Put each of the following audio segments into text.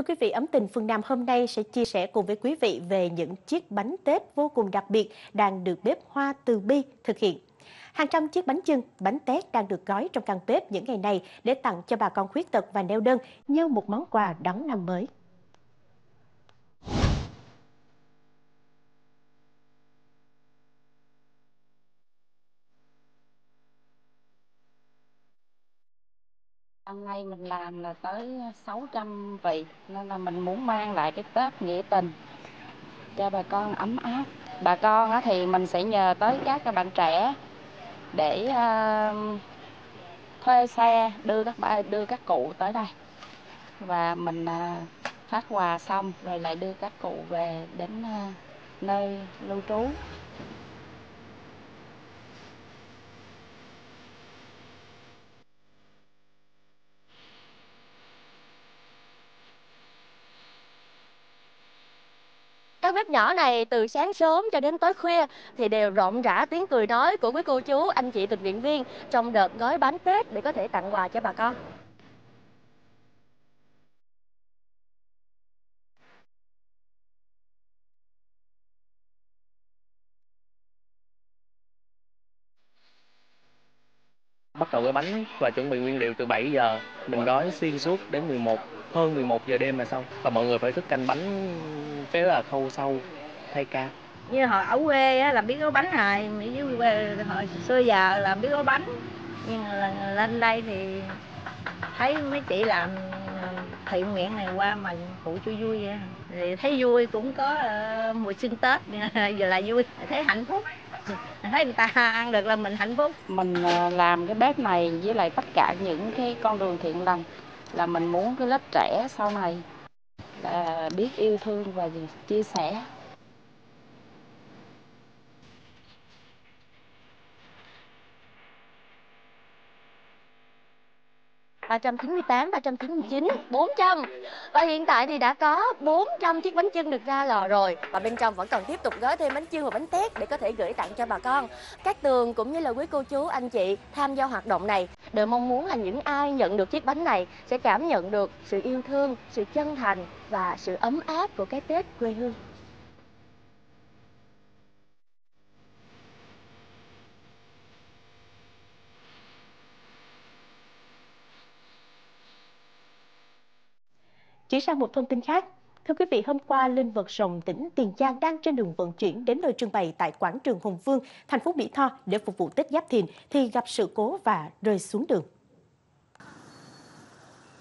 Thưa quý vị, Ấm tình Phương Nam hôm nay sẽ chia sẻ cùng với quý vị về những chiếc bánh Tết vô cùng đặc biệt đang được bếp Hoa Từ Bi thực hiện. Hàng trăm chiếc bánh chưng, bánh tét đang được gói trong căn bếp những ngày này để tặng cho bà con khuyết tật và neo đơn như một món quà đón năm mới. Hôm nay mình làm là tới 600 vị, nên là mình muốn mang lại cái Tết nghĩa tình cho bà con ấm áp. Bà con thì mình sẽ nhờ tới các bạn trẻ để thuê xe đưa các cụ tới đây. Và mình phát quà xong rồi lại đưa các cụ về đến nơi lưu trú. Các bếp nhỏ này từ sáng sớm cho đến tối khuya thì đều rộn rã tiếng cười nói của quý cô chú, anh chị tình nguyện viên trong đợt gói bánh Tết để có thể tặng quà cho bà con. Bắt đầu gói bánh và chuẩn bị nguyên liệu từ 7 giờ, mình gói xuyên suốt đến hơn 11 giờ đêm là xong. Và mọi người phải thức canh bánh phải là khâu sâu thay ca. Như hồi ở quê á, làm biết gói bánh rồi, dưới quê hồi xưa giờ làm biết gói bánh, nhưng là lên đây thì thấy mấy chị làm thiện nguyện này qua mình phụ cho vui vậy. Thì thấy vui, cũng có mùa xuân Tết giờ là vui, thấy hạnh phúc, thấy người ta ăn được là mình hạnh phúc. Mình làm cái bếp này với lại tất cả những cái con đường thiện lành là mình muốn cái lớp trẻ sau này là biết yêu thương và chia sẻ. $398, $399, $400. Và hiện tại thì đã có 400 chiếc bánh chưng được ra lò rồi. Và bên trong vẫn còn tiếp tục gói thêm bánh chưng và bánh tét để có thể gửi tặng cho bà con. Cát Tường cũng như là quý cô chú, anh chị tham gia hoạt động này đều mong muốn là những ai nhận được chiếc bánh này sẽ cảm nhận được sự yêu thương, sự chân thành và sự ấm áp của cái Tết quê hương. Chỉ sang một thông tin khác, thưa quý vị, hôm qua linh vật rồng tỉnh Tiền Giang đang trên đường vận chuyển đến nơi trưng bày tại quảng trường Hùng Vương, thành phố Mỹ Tho để phục vụ Tết Giáp Thìn thì gặp sự cố và rơi xuống đường.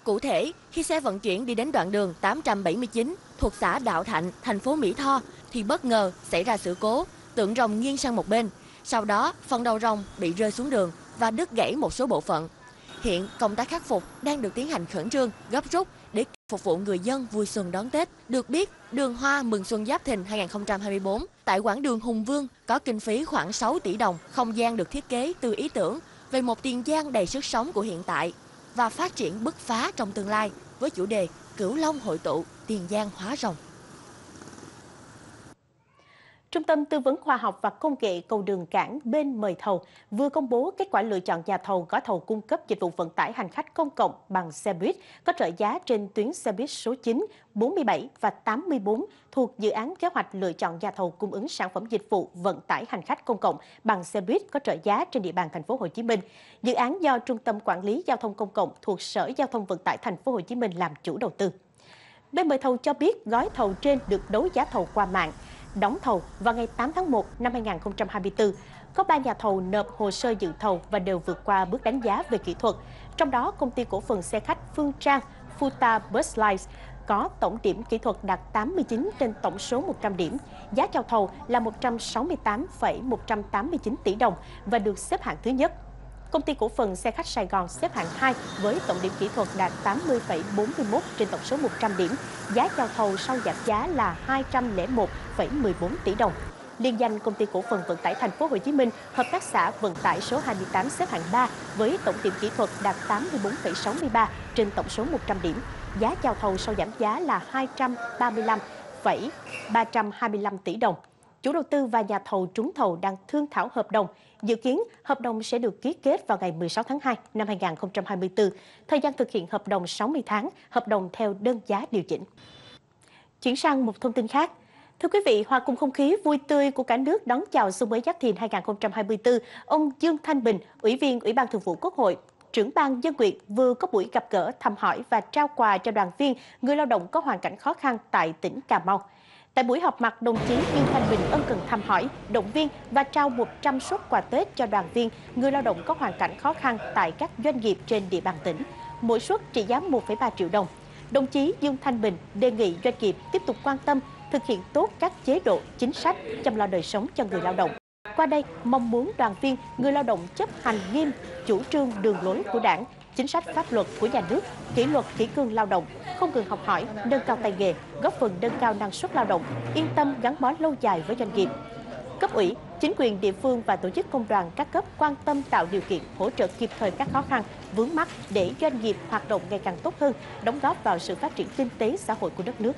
Cụ thể, khi xe vận chuyển đi đến đoạn đường 879 thuộc xã Đạo Thạnh, thành phố Mỹ Tho thì bất ngờ xảy ra sự cố, tượng rồng nghiêng sang một bên, sau đó phần đầu rồng bị rơi xuống đường và đứt gãy một số bộ phận. Hiện công tác khắc phục đang được tiến hành khẩn trương, gấp rút để phục vụ người dân vui xuân đón Tết. Được biết, đường hoa mừng xuân Giáp Thìn 2024 tại quảng đường Hùng Vương có kinh phí khoảng 6 tỷ đồng. Không gian được thiết kế từ ý tưởng về một Tiền Giang đầy sức sống của hiện tại và phát triển bứt phá trong tương lai với chủ đề Cửu Long Hội Tụ Tiền Giang Hóa Rồng. Trung tâm Tư vấn Khoa học và Công nghệ Cầu đường Cảng bên mời thầu vừa công bố kết quả lựa chọn nhà thầu gói thầu cung cấp dịch vụ vận tải hành khách công cộng bằng xe buýt có trợ giá trên tuyến xe buýt số 9, 47 và 84 thuộc dự án kế hoạch lựa chọn nhà thầu cung ứng sản phẩm dịch vụ vận tải hành khách công cộng bằng xe buýt có trợ giá trên địa bàn thành phố Hồ Chí Minh. Dự án do Trung tâm Quản lý Giao thông Công cộng thuộc Sở Giao thông Vận tải thành phố Hồ Chí Minh làm chủ đầu tư. Bên mời thầu cho biết gói thầu trên được đấu giá thầu qua mạng, đóng thầu vào ngày 8 tháng 1 năm 2024. Có 3 nhà thầu nộp hồ sơ dự thầu và đều vượt qua bước đánh giá về kỹ thuật. Trong đó, công ty cổ phần xe khách Phương Trang Futa Bus Lines có tổng điểm kỹ thuật đạt 89 trên tổng số 100 điểm. Giá chào thầu là 168,189 tỷ đồng và được xếp hạng thứ nhất. Công ty cổ phần xe khách Sài Gòn xếp hạng 2 với tổng điểm kỹ thuật đạt 80,41 trên tổng số 100 điểm. Giá chào thầu sau giảm giá là 201,14 tỷ đồng. Liên danh Công ty Cổ phần Vận tải Thành phố Hồ Chí Minh, Hợp tác xã Vận tải số 28 xếp hạng 3 với tổng điểm kỹ thuật đạt 84,63 trên tổng số 100 điểm. Giá chào thầu sau giảm giá là 235,325 tỷ đồng. chủ đầu tư và nhà thầu trúng thầu đang thương thảo hợp đồng. Dự kiến hợp đồng sẽ được ký kết vào ngày 16 tháng 2 năm 2024. Thời gian thực hiện hợp đồng 60 tháng, hợp đồng theo đơn giá điều chỉnh. Chuyển sang một thông tin khác. Thưa quý vị, hòa cùng không khí vui tươi của cả nước đón chào xuân mới Giáp Thìn 2024, ông Dương Thanh Bình, Ủy viên Ủy ban Thường vụ Quốc hội, trưởng ban dân nguyện vừa có buổi gặp gỡ, thăm hỏi và trao quà cho đoàn viên, người lao động có hoàn cảnh khó khăn tại tỉnh Cà Mau. Tại buổi họp mặt, đồng chí Dương Thanh Bình ân cần thăm hỏi, động viên và trao 100 suất quà Tết cho đoàn viên, người lao động có hoàn cảnh khó khăn tại các doanh nghiệp trên địa bàn tỉnh. Mỗi suất trị giá 1,3 triệu đồng. Đồng chí Dương Thanh Bình đề nghị doanh nghiệp tiếp tục quan tâm, thực hiện tốt các chế độ, chính sách, chăm lo đời sống cho người lao động. Qua đây, mong muốn đoàn viên, người lao động chấp hành nghiêm chủ trương đường lối của Đảng, chính sách pháp luật của nhà nước, kỷ luật kỷ cương lao động, không ngừng học hỏi, nâng cao tay nghề, góp phần nâng cao năng suất lao động, yên tâm gắn bó lâu dài với doanh nghiệp. Cấp ủy, chính quyền địa phương và tổ chức công đoàn các cấp quan tâm tạo điều kiện hỗ trợ kịp thời các khó khăn, vướng mắc để doanh nghiệp hoạt động ngày càng tốt hơn, đóng góp vào sự phát triển kinh tế xã hội của đất nước.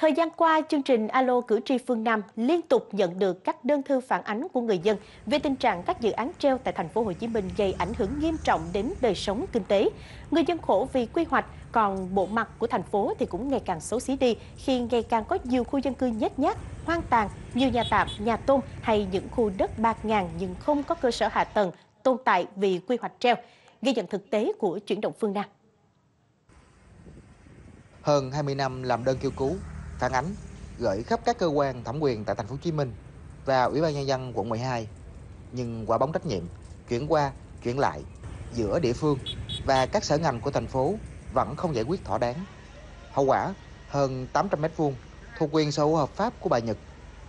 Thời gian qua, chương trình Alo Cử tri Phương Nam liên tục nhận được các đơn thư phản ánh của người dân về tình trạng các dự án treo tại thành phố Hồ Chí Minh gây ảnh hưởng nghiêm trọng đến đời sống kinh tế. Người dân khổ vì quy hoạch, còn bộ mặt của thành phố thì cũng ngày càng xấu xí đi khi ngày càng có nhiều khu dân cư nhếch nhác, hoang tàn, nhiều nhà tạm, nhà tôn hay những khu đất bạt ngàn nhưng không có cơ sở hạ tầng tồn tại vì quy hoạch treo. Ghi nhận thực tế của Chuyển động Phương Nam. Hơn 20 năm làm đơn kêu cứu, phản ánh, gửi khắp các cơ quan thẩm quyền tại thành phố Hồ Chí Minh và Ủy ban nhân dân quận 12, nhưng quả bóng trách nhiệm chuyển qua chuyển lại giữa địa phương và các sở ngành của thành phố vẫn không giải quyết thỏa đáng. Hậu quả, hơn 800 m2 thuộc quyền sở hữu hợp pháp của bà Nhật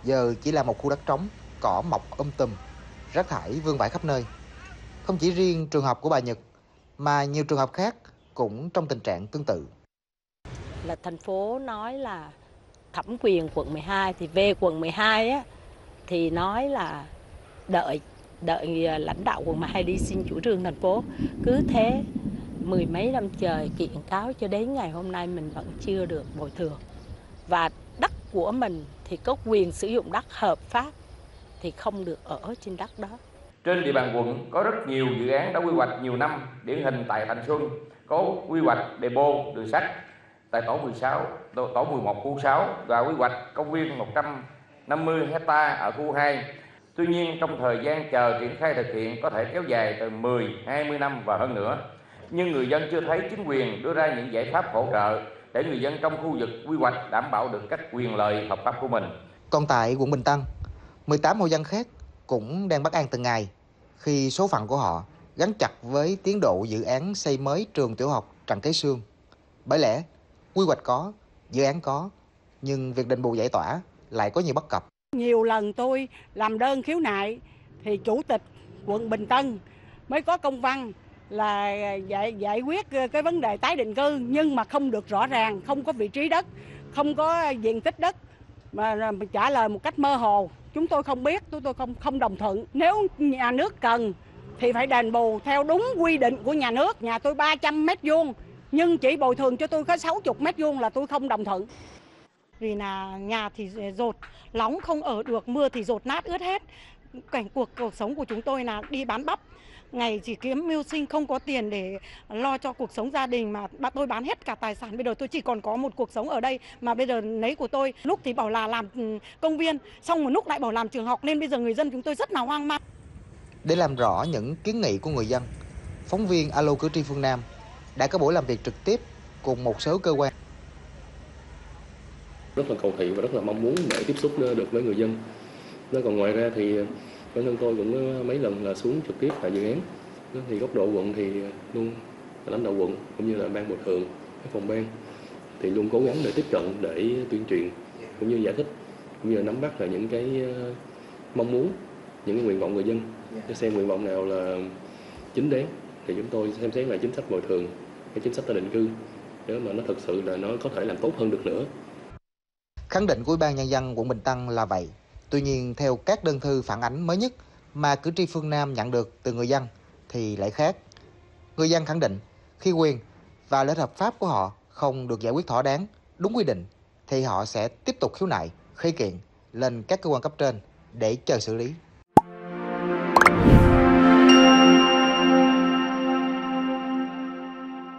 giờ chỉ là một khu đất trống, cỏ mọc tùm, rác thải vương vãi khắp nơi. Không chỉ riêng trường hợp của bà Nhật mà nhiều trường hợp khác cũng trong tình trạng tương tự. Là thành phố nói là thẩm quyền quận 12 thì về quận 12 á, thì nói là đợi lãnh đạo quận 12 đi xin chủ trương thành phố. Cứ thế mười mấy năm trời kiện cáo cho đến ngày hôm nay mình vẫn chưa được bồi thường. Và đất của mình thì có quyền sử dụng đất hợp pháp thì không được ở trên đất đó. Trên địa bàn quận có rất nhiều dự án đã quy hoạch nhiều năm, điển hình tại Thạnh Xuân có quy hoạch depot đường sắt tại tổ 16, tổ 11 khu 6 và quy hoạch công viên 150 hectare ở khu 2. Tuy nhiên, trong thời gian chờ triển khai thực hiện có thể kéo dài từ 10, 20 năm và hơn nữa. Nhưng người dân chưa thấy chính quyền đưa ra những giải pháp hỗ trợ để người dân trong khu vực quy hoạch đảm bảo được các quyền lợi hợp pháp của mình. Còn tại quận Bình Tân, 18 hộ dân khác cũng đang bất an từng ngày khi số phận của họ gắn chặt với tiến độ dự án xây mới trường tiểu học Trần Cái Xương. Bởi lẽ quy hoạch có, dự án có, nhưng việc đền bù giải tỏa lại có nhiều bất cập. Nhiều lần tôi làm đơn khiếu nại thì Chủ tịch quận Bình Tân mới có công văn là giải quyết cái vấn đề tái định cư, nhưng mà không được rõ ràng, không có vị trí đất, không có diện tích đất mà trả lời một cách mơ hồ. Chúng tôi không biết, tôi không đồng thuận. Nếu nhà nước cần thì phải đền bù theo đúng quy định của nhà nước. Nhà tôi 300 m2. Nhưng chỉ bồi thường cho tôi có 60 m2 là tôi không đồng thuận. Vì là nhà thì dột, nóng không ở được, mưa thì dột nát ướt hết. Cảnh cuộc sống của chúng tôi là đi bán bắp, ngày chỉ kiếm mưu sinh, không có tiền để lo cho cuộc sống gia đình mà tôi bán hết cả tài sản. Bây giờ tôi chỉ còn có một cuộc sống ở đây mà bây giờ lấy của tôi. Lúc thì bảo là làm công viên, xong một lúc lại bảo làm trường học nên bây giờ người dân chúng tôi rất là hoang mang. Để làm rõ những kiến nghị của người dân, phóng viên Alo Cử tri Phương Nam đã có buổi làm việc trực tiếp cùng một số cơ quan. Rất là cầu thị và rất là mong muốn để tiếp xúc được với người dân. Nó còn ngoài ra thì bản thân tôi cũng mấy lần là xuống trực tiếp tại dự án. Thì góc độ quận thì luôn lãnh đạo quận cũng như là ban bồi thường, các phòng ban thì luôn cố gắng để tiếp cận, để tuyên truyền cũng như giải thích, cũng như là nắm bắt là những cái mong muốn, những cái nguyện vọng người dân, để xem nguyện vọng nào là chính đáng. Thì chúng tôi xem xét lại chính sách bồi thường, cái chính sách tái định cư nếu mà nó thực sự là nó có thể làm tốt hơn được nữa. Khẳng định của Ủy ban nhân dân quận Bình Tân là vậy. Tuy nhiên, theo các đơn thư phản ánh mới nhất mà cử tri Phương Nam nhận được từ người dân thì lại khác. Người dân khẳng định khi quyền và lợi ích hợp pháp của họ không được giải quyết thỏa đáng, đúng quy định, thì họ sẽ tiếp tục khiếu nại, khởi kiện lên các cơ quan cấp trên để chờ xử lý.